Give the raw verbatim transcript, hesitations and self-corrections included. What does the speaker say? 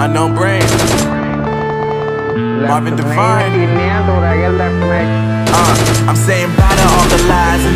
Unknown Brain, Marvin Devine. Uh, I'm saying bye to all the lies.